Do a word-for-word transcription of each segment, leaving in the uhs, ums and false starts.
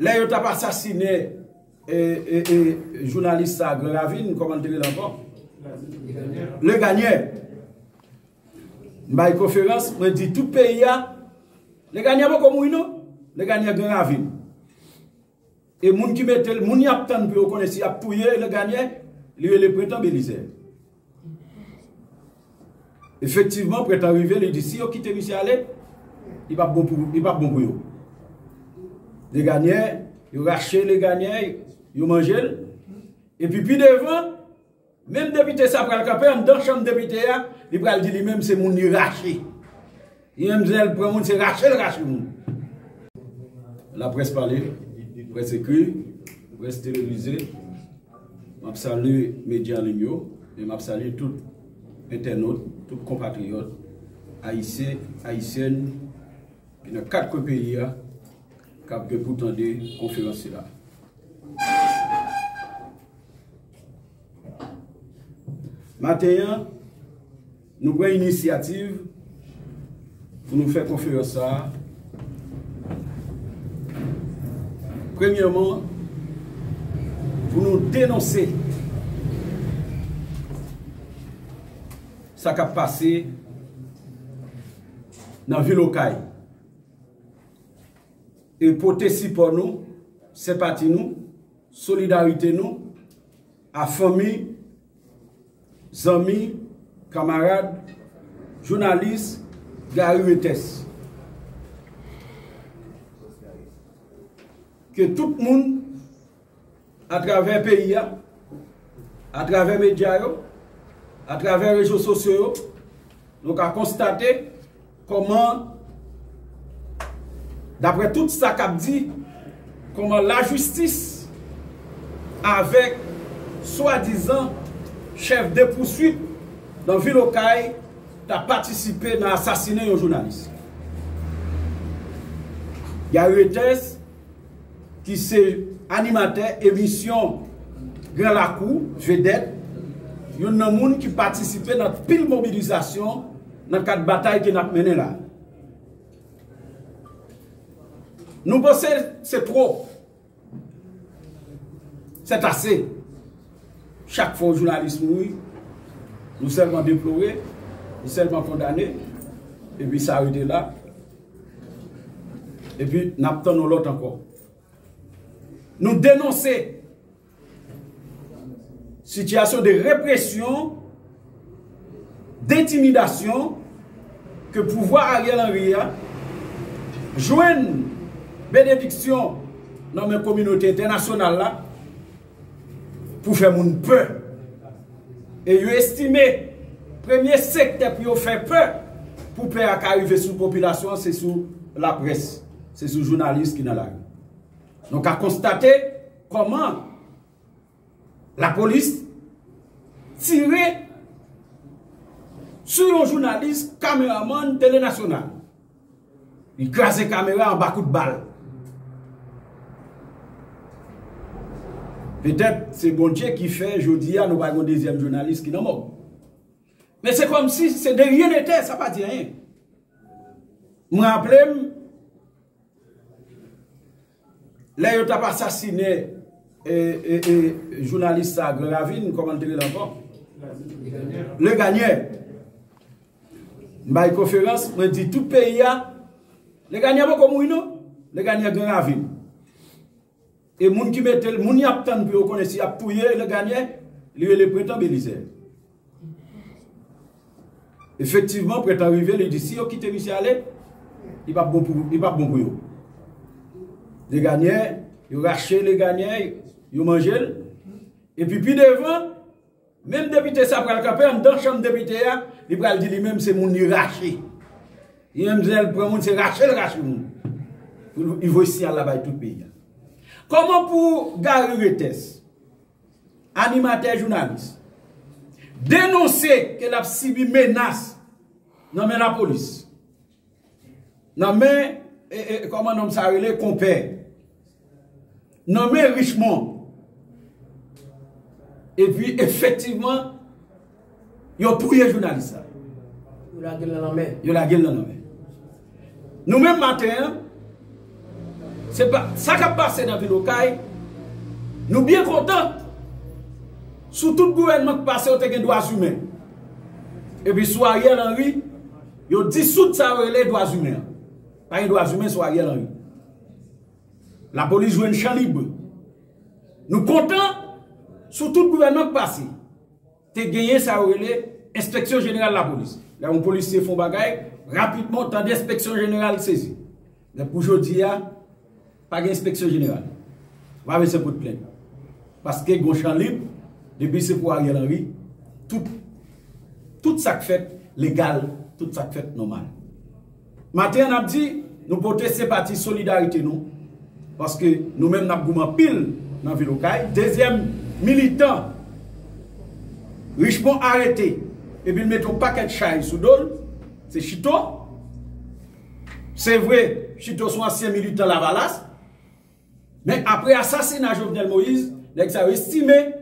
Là, ils ont assassiné le journaliste à Grand Ravine, comment dire encore? Le gagnant. Ma conférence, je dis tout pays a. Le gagnant, pas comme non? Le gagnant Grand Ravine. Et les gens qui mettent, les gens qui attendent pour connaître si appuyé le gagnant, il est le prétend Bélisaire. Effectivement, prêt à arriver, il dit si vous quittez monsieur aller, il va bon pour il va bon pour vous. Les gagnants, ils rachètent les gagnants, ils mangent. Et puis puis devant, même député ça prend le capé, dans chambre député là, il va dire lui-même c'est mon raché. Il aime zèle prend mon c'est raché le raché mon. La presse parler, presse écrite, presse télévisée. M'a salue médias ligno et m'a salue tout internaute, tous compatriotes, haïtiens, haïtiennes, qui dans quatre pays, qui ont pourtant des conférences là. Maintenant, nous avons une initiative pour nous faire conférence là. Premièrement, pour nous dénoncer ça qui a passé dans Villokay. Et porter si pour nous, c'est parti nous, solidarité nous, à famille, amis, camarades, journalistes, Gary Retes. Que tout le monde, à travers le pays, à travers les médias, à travers les réseaux sociaux, nous avons constaté comment, d'après tout ça qu'a dit, comment la justice, avec soi-disant chef de poursuite dans Villokay, a participé à assassiner un journaliste. Gary Retes, qui est animateur émission Grand Lacou, vedette, il y a des gens qui participent dans pile mobilisation dans le cadre de la bataille qui nous menée là. Nous pensons que c'est trop. C'est assez. Chaque fois que le journaliste mourit, nous seulement déplorés, nous seulement condamnés, et puis ça arrête là. Et puis nous attendons l'autre encore. Nous dénonçons situation de répression, d'intimidation que pouvoir Ariel Henry a joindre bénédiction dans mes communautés internationales là pour faire mon peur. Et ils estiment le premier secteur qui fait peur pour peur à arriver sous la population, c'est sous la presse, c'est sous les journalistes qui sont dans la rue. Donc à constater comment la police tirait sur un journaliste, caméraman, télénational. Il crasait caméra en bas coup de balle. Peut-être c'est bon Dieu qui fait, je dis, nous avons un deuxième journaliste qui n'est mort. Mais c'est comme si c'est de rien n'était, ça ne veut pas dire rien. Je me rappelle, là, il a assassiné. Et, et, et journaliste à Grand Ravine, comment dire encore? Le gagnant. Ma conférence, je dis tout pays a. Le gagnant pas comme non? Le gagnant Grand Ravine. Et les gens qui mettent, les gens qui attendent pour connaître si appuyé le gagnant, il est le prétend Bélisaire. Effectivement, prétend arriver, il dit si vous quittez monsieur aller, il va bon pour il va bon pour vous. Le gagnant, ils rachètent les gagnants, ils mangent. Et puis, puis devant, même député ça prend le capé, dans la chambre député, il va dire lui-même c'est mon raché. Il aime zèle prend mon c'est raché le raché mon. Il va ici à la bas tout pays. Comment pour Gary Retes, animateur journaliste, dénoncer que la cible menace dans la police, dans la comment on s'arrête les compères. Nommé Richmond. Et puis, effectivement, il y a un premier journaliste. Il y a la gueule dans la main. Nous-mêmes, matin, C'est pas ça qui a passé dans Villokay. Nous sommes bien contents. Sous tout le gouvernement qui passe, on a des droits humains. Et puis, sous Ariel Henry, il a dissous les droits humains. Pas les droits humains, sous Ariel Henry. La police joue un champ libre. Nous comptons sur tout le gouvernement qui passe. Tu as gagné ça, l'inspection générale de la police. Là, les policiers font bagaille, rapidement, tant d'inspection générale saisie. Mais pour aujourd'hui, pas d'inspection générale. Va avec ce pot de plainte. Parce que le champ libre, depuis c'est pour Ariel Henry, tout, tout ça qui fait légal, tout ça qui fait normal. Maintenant, on a dit, nous portons ces partis solidarité, nous. Parce que nous-mêmes, nous avons pile dans la Villokay. Deuxième militant, Richemont arrêté. Et puis, ils mettent un paquet de chai sous d'ol. C'est Chito. C'est vrai, Chito sont anciens militants la Valasse. Mais après l'assassinat de Jovenel Moïse, ils ont estimé,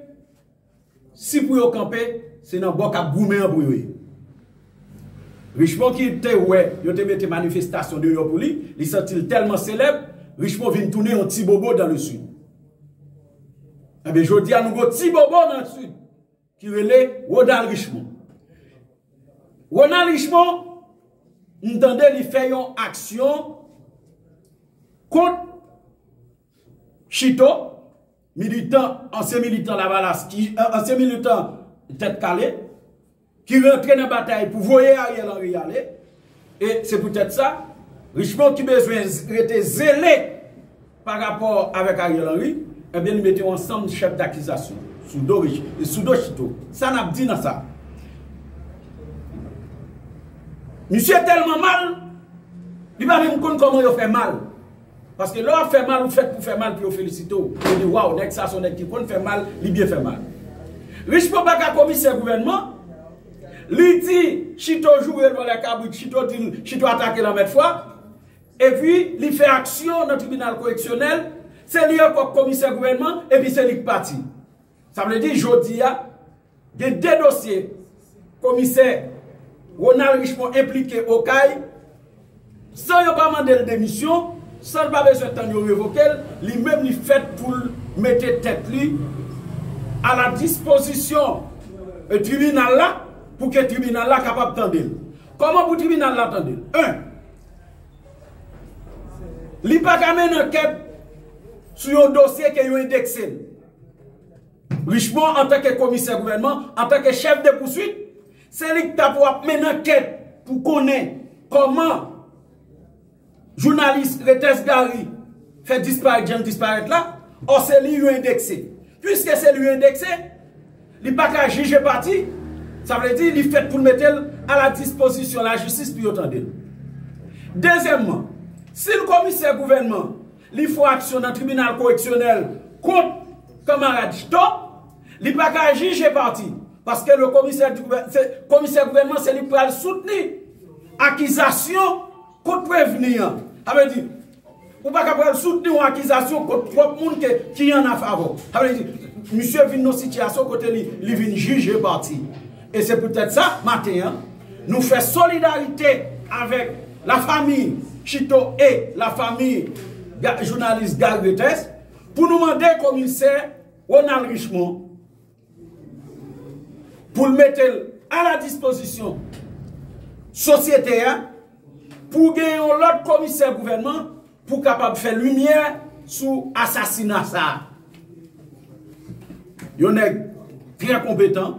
si vous pouvez camper, c'est dans le bois qui a goumé en bruit. Richemont qui était, ouais, il a mis des manifestations de Yopoli. Ils sont tellement célèbres. Richemont vient tourner un petit bobo dans le sud. Eh bien, je dis à nous, un petit bobo dans le sud, qui relève Ronald Richmond. Ronald Richmond, nous entendons, il fait une action contre Chito, militant, ancien militant Lavalas, qui, ancien militant tête calée, qui rentre dans la bataille pour voir Ariel Henry aller. Et c'est peut-être ça. Richemont qui besoin d'être zélé par rapport avec Ariel Henry, eh bien, nous mettons ensemble chef d'accusation, Soudo et Soudo Chito. Ça n'a pas dit dans ça. Monsieur est tellement mal, il ne va même pas comment il fait mal. Parce que l'on fait mal, vous faites pour faire mal, puis vous félicitez. Vous dites, waouh, nest ça, son nest qui compte faire mal, il bien fait mal. Richemont pas qu'à commissaire gouvernement. Lui dit, Chito joue dans les cabouilles, Chito dit, Chito attaqué la même fois. Et puis, il fait action dans le tribunal correctionnel, c'est lui encore commissaire gouvernement, et puis c'est lui qui parti. Ça veut dire, aujourd'hui, il y a deux dossiers. Commissaire Ronald Richemond impliqué au C A I, sans ne pas demander de démission, sans pas besoin de temps de révoquer, lui-même lui fait pour mettre tête lui à la disposition du tribunal là, pour que le tribunal là capable d'entendre. Comment pour le tribunal là entendre? Un, il n'y a pas qu'une enquête sur un dossier qui est indexé. Richemond, en tant que commissaire gouvernement, en tant que chef de poursuite, c'est lui qui a mené une enquête pour connaître comment journaliste Retes Gary fait disparaître, j'aime disparaître là, or c'est lui qui est indexé. Puisque c'est lui indexé, il n'y a pas qu'à juger parti, ça veut dire qu'il fait pour mettre à la disposition de la justice pour entendre. Deuxièmement, si le commissaire gouvernement il faut action dans le tribunal correctionnel contre camarade Chito, il n'y a pas qu'à juger parti. Parce que le commissaire, du, le commissaire gouvernement, c'est lui qui va le soutenir. Accusation contre prévenir. Ça veut dire, on ne peut pas soutenir une accusation contre trois personnes qui en a faveur. Ça veut dire, monsieur vient dans une situation où il vient juger parti. Et c'est peut-être ça, matin, nous faisons solidarité avec la famille Chito et la famille journaliste Gary Retes pour nous demander au commissaire Ronald Richemond pour le mettre à la disposition société pour gagner l'autre commissaire gouvernement pour capable faire lumière sur l'assassinat. Il y en a très compétents.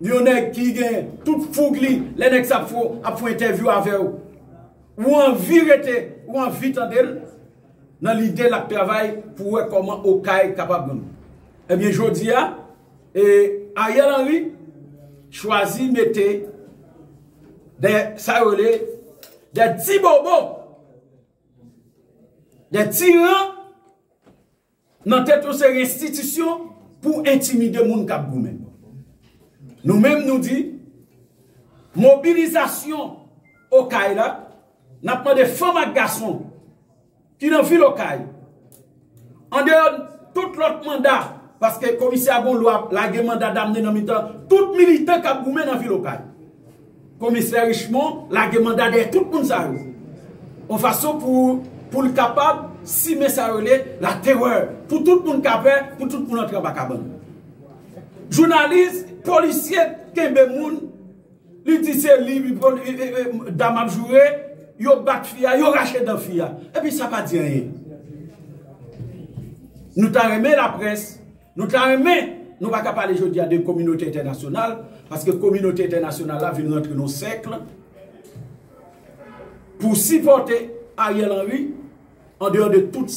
Il y en a qui gagnent tout fougli. Les nègres qui font une interview avec eux. Ou en vérité, ou en vite en elle, dans l'idée de la travail pour voir comment Okaï est capable de nous. Eh bien, je dis, et Ariel Henry choisit de mettre des saolés, des petits bobos, des tyrans dans toutes ces institutions pour intimider les gens qui ont goûté. Nous-mêmes nous disons, mobilisation au KAILA. Nous avons des femmes et des garçons qui n'ont vu le cas. En dehors de tout l'autre mandat, parce que le commissaire a loi, la mandat d'amener dans le temps, tout militant qui a goumé dans le cas. Le commissaire Richemond, la mandat de tout le monde. En façon pour pour le capable, si mes la terreur, pour tout le monde capable, pour tout le monde entrer en bacabane. Journaliste, policier, kembe moun, lui dit c'est libre, dame joué, yo bat fia, yo rache dans fia. Et puis ça ne va pas dire rien. Nous t'en remet la presse, nous t'en remet, nous ne pouvons pas parler aujourd'hui à des communautés internationales, parce que la communauté internationale là vient rentrer dans nos cercles pour supporter Ariel Henry en dehors de toute sa